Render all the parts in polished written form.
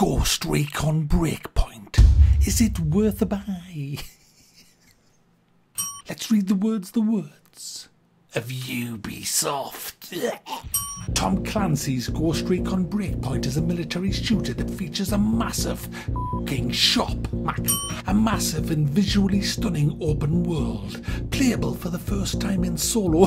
Ghost Recon Breakpoint. Is it worth a buy? Let's read the words of Ubisoft. Tom Clancy's Ghost Recon Breakpoint is a military shooter that features a massive f***ing shop, a massive and visually stunning open world, playable for the first time in solo,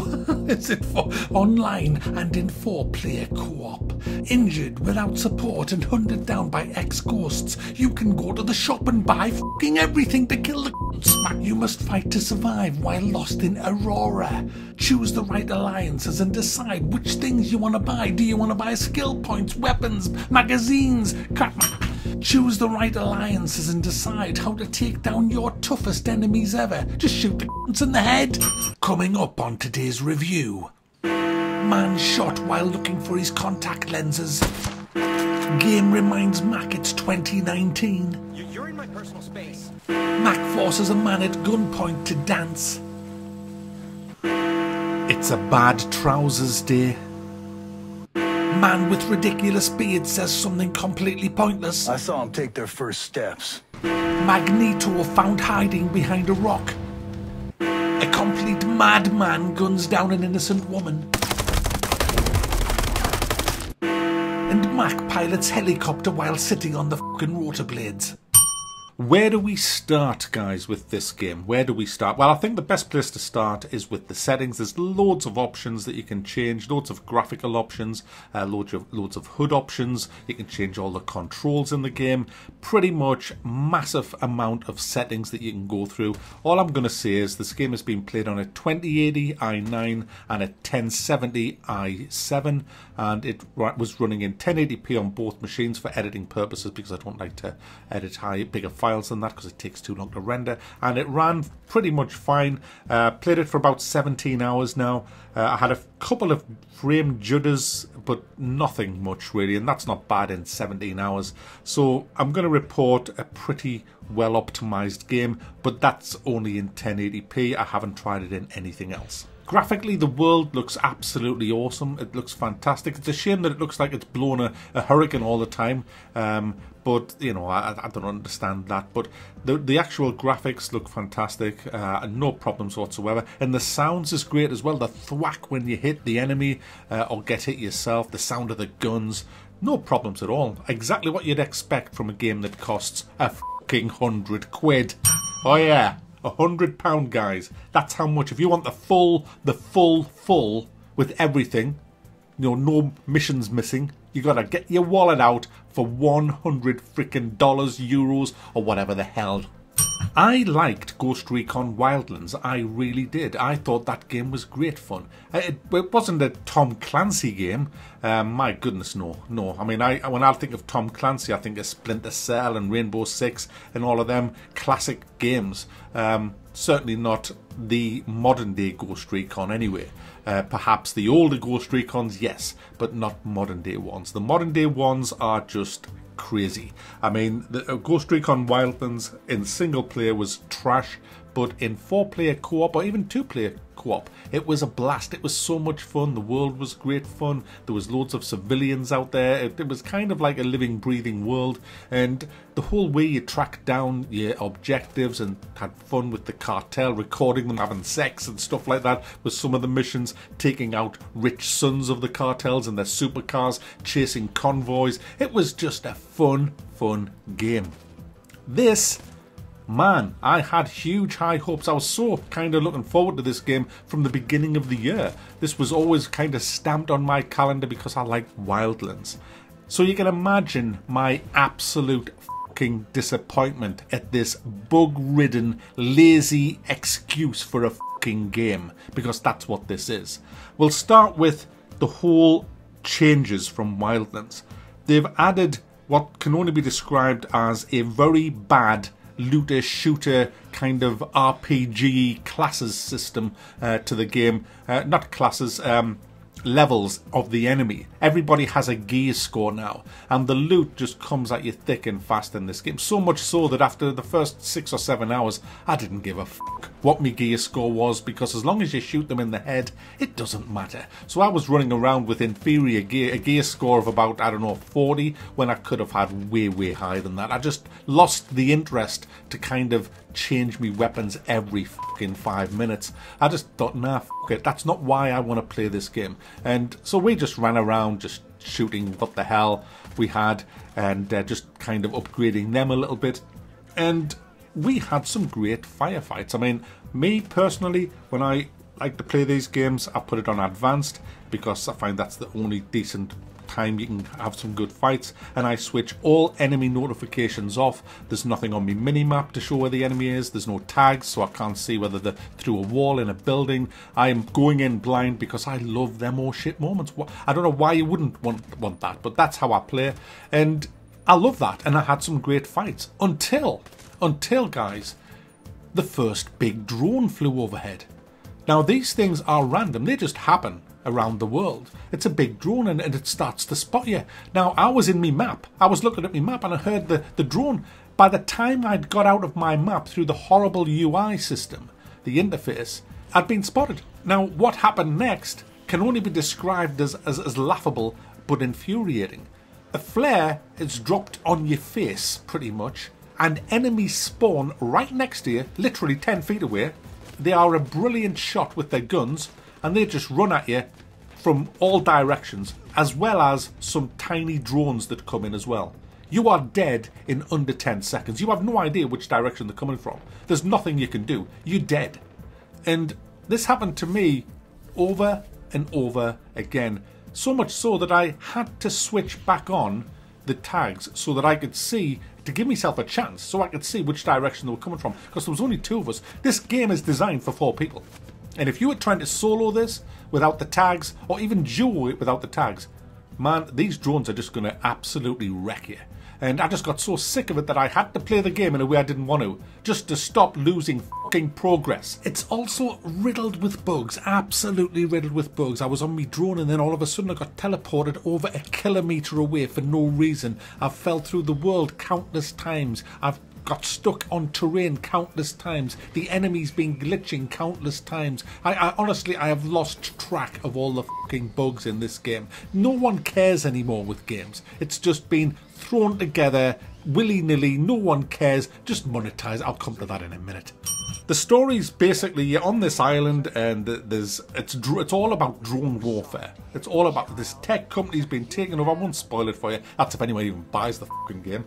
online and in four-player co-op. Injured, without support and hunted down by ex-ghosts, you can go to the shop and buy f***ing everything to kill the ghosts. You must fight to survive while lost in Aurora. Choose the right alliances and decide which things you want to buy. Do you want to buy skill points, weapons, magazines? Choose the right alliances and decide how to take down your toughest enemies ever. Just shoot the c***s in the head. Coming up on today's review: man shot while looking for his contact lenses. Game reminds Mac it's 2019. You're in my personal space. Mac forces a man at gunpoint to dance. It's a bad trousers day. Man with ridiculous beard says something completely pointless. I saw him take their first steps. Magneto found hiding behind a rock. A complete madman guns down an innocent woman. And Mac pilots helicopter while sitting on the f***ing rotor blades. Where do we start, guys, with this game? Where do we start? Well, I think the best place to start is with the settings. There's loads of options that you can change, loads of graphical options, loads of HUD options. You can change all the controls in the game. Pretty much massive amount of settings that you can go through. All I'm going to say is this game has been played on a 2080 i9 and a 1070 i7, and it was running in 1080p on both machines for editing purposes, because I don't like to edit bigger files than that because it takes too long to render, and it ran pretty much fine. Played it for about 17 hours now. I had a couple of frame judders, but nothing much really, and that's not bad in 17 hours. So I'm going to report a pretty well optimized game, but that's only in 1080p. I haven't tried it in anything else. Graphically, the world looks absolutely awesome. It looks fantastic. It's a shame that it looks like it's blown a hurricane all the time, but you know, I don't understand that. But the actual graphics look fantastic, no problems whatsoever. And the sounds is great as well. The thwack when you hit the enemy or get hit yourself, the sound of the guns, no problems at all. Exactly what you'd expect from a game that costs a fucking £100 quid. Oh yeah. £100, guys. That's how much. If you want the full with everything, you know, no missions missing, you gotta get your wallet out for $100 freaking dollars, euros, or whatever the hell. I liked Ghost Recon Wildlands. I really did. I thought that game was great fun. It wasn't a Tom Clancy game. My goodness, no. I mean, when I think of Tom Clancy, I think of Splinter Cell and Rainbow Six and all of them classic games. Certainly not the modern day Ghost Recon anyway. Perhaps the older Ghost Recons, yes, but not modern day ones. The modern day ones are just crazy. I mean, the Ghost Recon Wildlands in single player was trash, but in four-player co-op or even two-player co-op, it was a blast. It was so much fun. The world was great fun. There was loads of civilians out there. It was kind of like a living, breathing world, and the whole way you tracked down your objectives and had fun with the cartel, recording them having sex and stuff like that was some of the missions, taking out rich sons of the cartels and their supercars, chasing convoys. It was just a fun game. This, man, I had huge high hopes. I was so kind of looking forward to this game from the beginning of the year. This was always kind of stamped on my calendar because I like Wildlands. So you can imagine my absolute fucking disappointment at this bug-ridden, lazy excuse for a fucking game, because that's what this is. We'll start with the whole changes from Wildlands. They've added what can only be described as a very bad looter shooter kind of RPG classes system to the game. Not classes, levels of the enemy. Everybody has a gear score now, and the loot just comes at you thick and fast in this game. So much so that after the first 6 or 7 hours, I didn't give a fuck what my gear score was, because as long as you shoot them in the head, it doesn't matter. So I was running around with inferior gear, a gear score of about, I don't know, 40, when I could have had way, way higher than that. I just lost the interest to kind of change me weapons every fucking 5 minutes. I just thought, nah, fuck it, that's not why I want to play this game. And so we just ran around just shooting what the hell we had, and just kind of upgrading them a little bit, and we had some great firefights. I mean, me personally, when I like to play these games, I put it on advanced, because I find that's the only decent time you can have some good fights, and I switch all enemy notifications off. There's nothing on me minimap to show where the enemy is, there's no tags, so I can't see whether they're through a wall, in a building. I am going in blind because I love them all shit moments. I don't know why you wouldn't want that, but that's how I play, and I love that, and I had some great fights until guys, the first big drone flew overhead. Now these things are random, they just happen around the world. It's a big drone, and it starts to spot you. Now I was in me map, I was looking at me map, and I heard the drone. By the time I'd got out of my map through the horrible UI system, the interface, I'd been spotted. Now what happened next can only be described as laughable but infuriating. A flare is dropped on your face pretty much, and enemies spawn right next to you, literally 10 feet away. They are a brilliant shot with their guns, and they just run at you from all directions, as well as some tiny drones that come in as well. You are dead in under 10 seconds. You have no idea which direction they're coming from. There's nothing you can do. You're dead. And this happened to me over and over again, so much so that I had to switch back on the tags so that I could see, to give myself a chance, so I could see which direction they were coming from, because there was only 2 of us. This game is designed for 4 people. And if you were trying to solo this without the tags, or even duo it without the tags, man, these drones are just going to absolutely wreck you. And I just got so sick of it that I had to play the game in a way I didn't want to, just to stop losing fucking progress. It's also riddled with bugs, absolutely riddled with bugs. I was on me drone, and then all of a sudden I got teleported over a kilometre away for no reason. I've fell through the world countless times. I've got stuck on terrain countless times. The enemies been glitching countless times. I honestly, I have lost track of all the fucking bugs in this game. No one cares anymore with games. It's just been thrown together willy-nilly. No one cares. Just monetize. I'll come to that in a minute. The story's basically, you're on this island, and it's all about drone warfare. It's all about this tech company's been taken over. I won't spoil it for you. That's if anyone even buys the fucking game.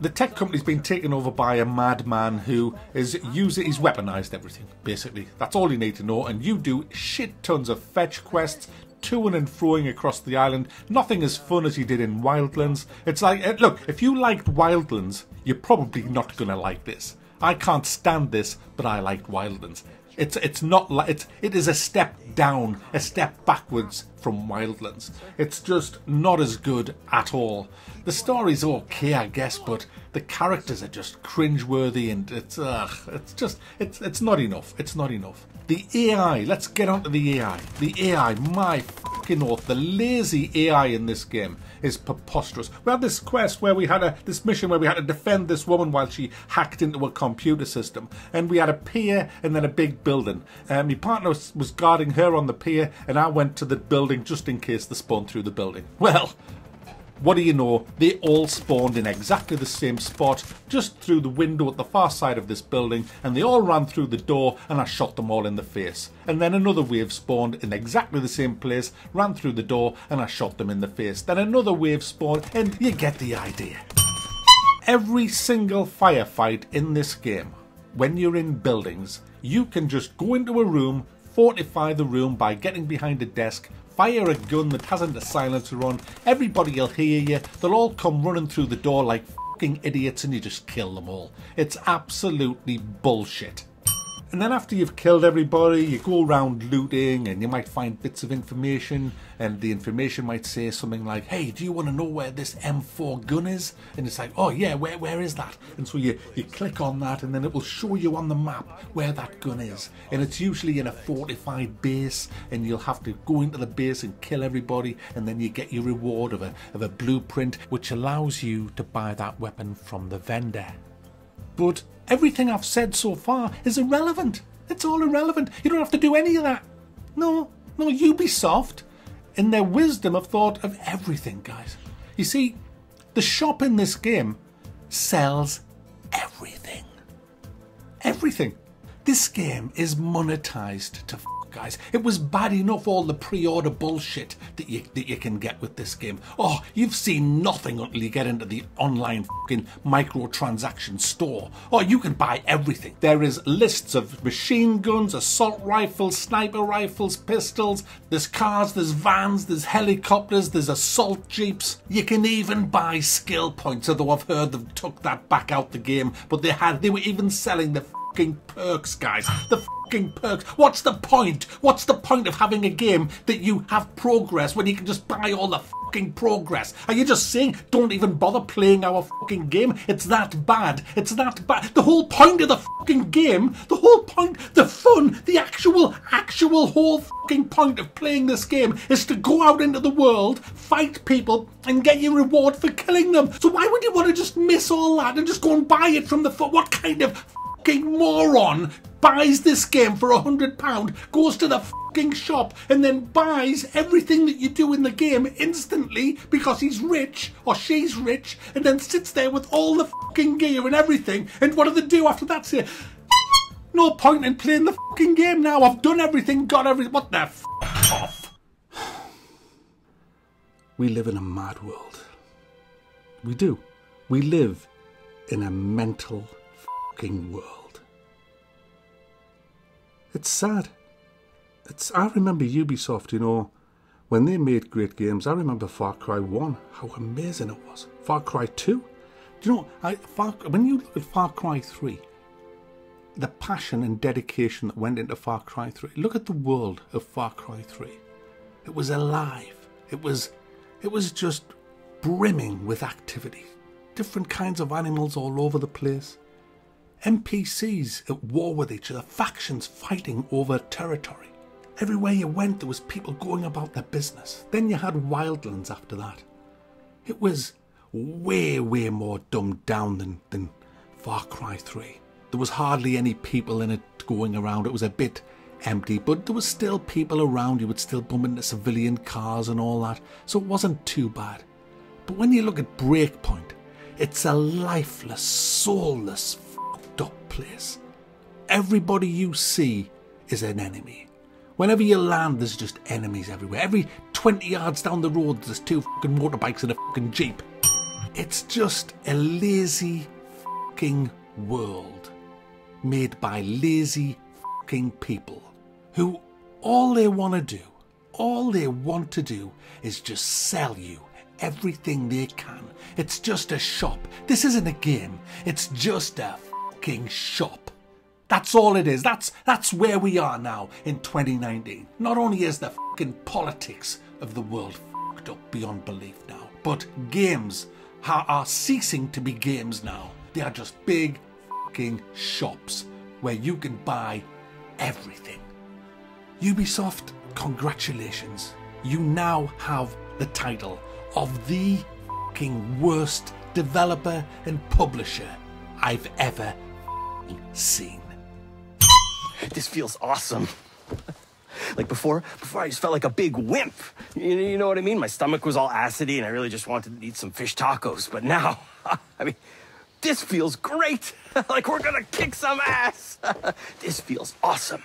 The tech company's been taken over by a madman who is he's weaponized everything, basically. That's all you need to know, and you do shit tons of fetch quests, to and froing across the island. Nothing as fun as you did in Wildlands. It's like, look, if you liked Wildlands, you're probably not gonna like this. I can't stand this, but I liked Wildlands. It's not like, it is a step down, a step backwards from Wildlands. It's just not as good at all. The story's okay, I guess, but the characters are just cringeworthy, and it's not enough. It's not enough. The AI, let's get onto the AI. The AI, my fucking oath, the lazy AI in this game is preposterous. We had this quest where we had this mission where we had to defend this woman while she hacked into a computer system, and we had a pier and then a big building. My partner was guarding her on the pier, and I went to the building just in case they spawned through the building. Well, what do you know? They all spawned in exactly the same spot, just through the window at the far side of this building, and they all ran through the door, and I shot them all in the face. And then another wave spawned in exactly the same place, ran through the door, and I shot them in the face. Then another wave spawned, and you get the idea. Every single firefight in this game, when you're in buildings, you can just go into a room, fortify the room by getting behind a desk, fire a gun that hasn't a silencer on, everybody will hear you, they'll all come running through the door like fucking idiots, and you just kill them all. It's absolutely bullshit. And then after you've killed everybody, you go around looting and you might find bits of information, and the information might say something like, hey, do you want to know where this M4 gun is? And it's like, oh yeah, where is that? And so you click on that and then it will show you on the map where that gun is. And it's usually in a fortified base, and you'll have to go into the base and kill everybody, and then you get your reward of a blueprint which allows you to buy that weapon from the vendor. But everything I've said so far is irrelevant. It's all irrelevant. You don't have to do any of that. No, Ubisoft, in their wisdom, have thought of everything, guys. You see, the shop in this game sells everything. Everything. This game is monetized to f***, guys. It was bad enough, all the pre-order bullshit that you can get with this game. Oh, you've seen nothing until you get into the online fucking microtransaction store. Oh, you can buy everything. There is lists of machine guns, assault rifles, sniper rifles, pistols. There's cars, there's vans, there's helicopters, there's assault jeeps. You can even buy skill points, although I've heard they've took that back out the game, but they were even selling the fucking perks, guys. The fucking perks. What's the point? What's the point of having a game that you have progress when you can just buy all the fucking progress? Are you just saying don't even bother playing our fucking game? It's that bad. It's that bad. The whole point of the fucking game, the whole point, the fun, the actual whole fucking point of playing this game is to go out into the world, fight people, and get your reward for killing them. So why would you want to just miss all that and just go and buy it from the foot? What kind of fucking moron buys this game for £100, goes to the fucking shop and then buys everything that you do in the game instantly because he's rich or she's rich, and then sits there with all the fucking gear and everything, and what do they do after that? Say, no point in playing the fucking game now, I've done everything, got everything. What the f***, off. We live in a mad world. We do. We live in a mental world. It's sad. I remember Ubisoft, you know, when they made great games. I remember Far Cry 1, how amazing it was. Far Cry 2, you know, when you look at Far Cry 3, the passion and dedication that went into Far Cry 3, look at the world of Far Cry 3. It was alive. It was just brimming with activity. Different kinds of animals all over the place. NPCs at war with each other, factions fighting over territory. Everywhere you went there was people going about their business. Then you had Wildlands after that. It was way more dumbed down than Far Cry 3. There was hardly any people in it going around. It was a bit empty, but there was still people around. You would still bump into civilian cars and all that, so it wasn't too bad. But when you look at Breakpoint, it's a lifeless, soulless place. Everybody you see is an enemy. Whenever you land, there's just enemies everywhere. Every 20 yards down the road, there's two fucking motorbikes and a fucking jeep. It's just a lazy fucking world made by lazy fucking people who all they want to do is just sell you everything they can. It's just a shop. This isn't a game. It's just a shop. That's all it is. That's where we are now in 2019. Not only is the fucking politics of the world fucked up beyond belief now, but games are ceasing to be games now. They are just big fucking shops where you can buy everything. Ubisoft, congratulations. You now have the title of the fucking worst developer and publisher I've ever seen. This feels awesome. Like before I just felt like a big wimp. You know what I mean? My stomach was all acidy and I really just wanted to eat some fish tacos. But now, I mean, this feels great. Like we're gonna kick some ass. This feels awesome.